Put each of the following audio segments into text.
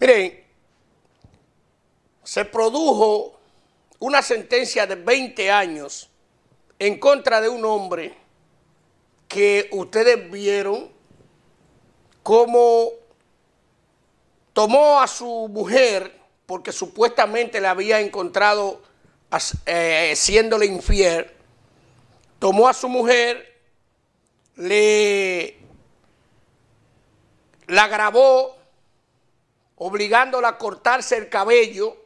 Miren, se produjo una sentencia de 20 años en contra de un hombre que ustedes vieron cómo tomó a su mujer porque supuestamente la había encontrado siéndole infiel. Tomó a su mujer, la grabó obligándola a cortarse el cabello,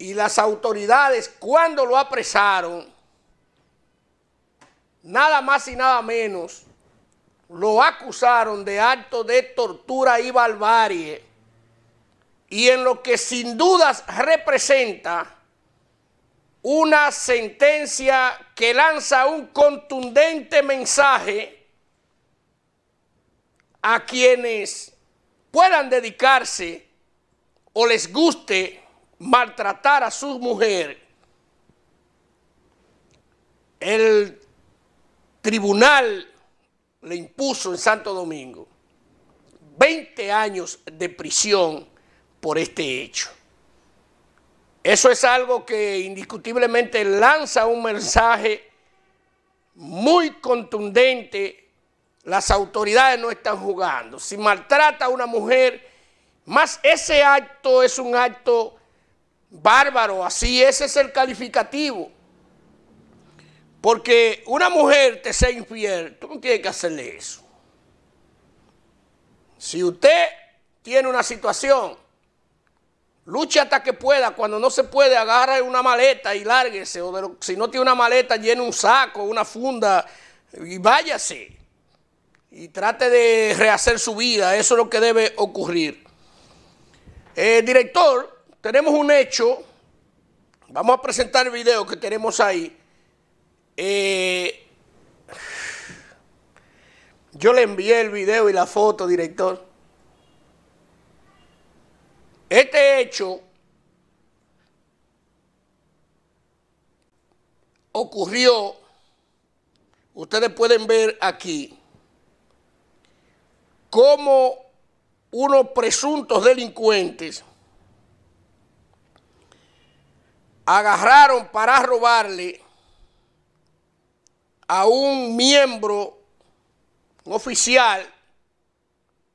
y las autoridades cuando lo apresaron, nada más y nada menos, lo acusaron de acto de tortura y barbarie, y en lo que sin dudas representa una sentencia que lanza un contundente mensaje a quienes puedan dedicarse o les guste maltratar a su mujer. El tribunal le impuso en Santo Domingo 20 años de prisión por este hecho. Eso es algo que indiscutiblemente lanza un mensaje muy contundente. Las autoridades no están jugando. Si maltrata a una mujer, más ese acto es un acto bárbaro, así ese es el calificativo. Porque una mujer te sea infiel, tú no tienes que hacerle eso. Si usted tiene una situación, luche hasta que pueda. Cuando no se puede, agarre una maleta y lárguese. O si no tiene una maleta, llene un saco, una funda y váyase. Y trate de rehacer su vida. Eso es lo que debe ocurrir. Director, tenemos un hecho, vamos a presentar el video que tenemos ahí. Yo le envié el video y la foto, director. Este hecho ocurrió, ustedes pueden ver aquí, como unos presuntos delincuentes agarraron para robarle a un miembro, un oficial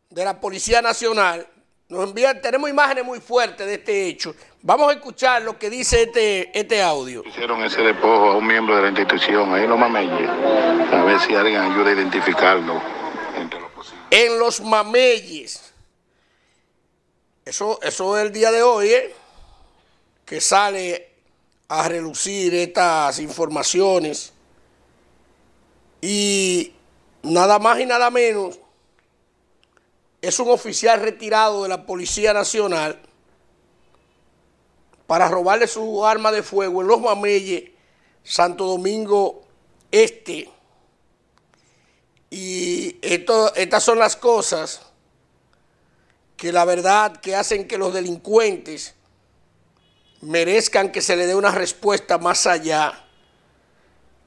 de la Policía Nacional. Nos envían, tenemos imágenes muy fuertes de este hecho. Vamos a escuchar lo que dice este audio. Hicieron ese despojo a un miembro de la institución, ahí en Los Mameyes, a ver si alguien ayuda a identificarlo entre los posibles. En Los Mameyes. Eso es el día de hoy, que sale a relucir estas informaciones, y nada más y nada menos es un oficial retirado de la Policía Nacional para robarle su arma de fuego en Los Mameyes, Santo Domingo Este. Y estas son las cosas que la verdad que hacen que los delincuentes merezcan que se le dé una respuesta más allá.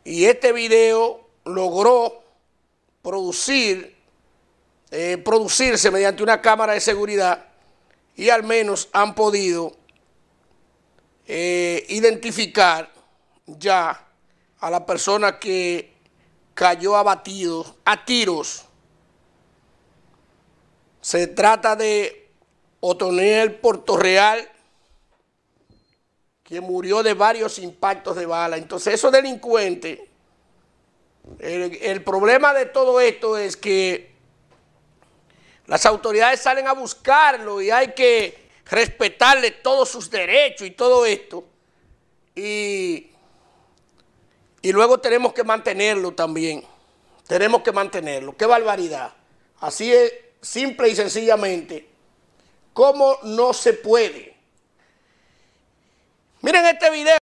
Y este video logró producirse mediante una cámara de seguridad, y al menos han podido identificar ya a la persona que cayó abatido a tiros. Se trata de Otoniel Puerto Real, que murió de varios impactos de bala. Entonces, esos delincuentes, el problema de todo esto es que las autoridades salen a buscarlo y hay que respetarle todos sus derechos y todo esto. Y luego tenemos que mantenerlo también. Tenemos que mantenerlo. ¡Qué barbaridad! Así es, simple y sencillamente. ¿Cómo no se puede? Miren este video.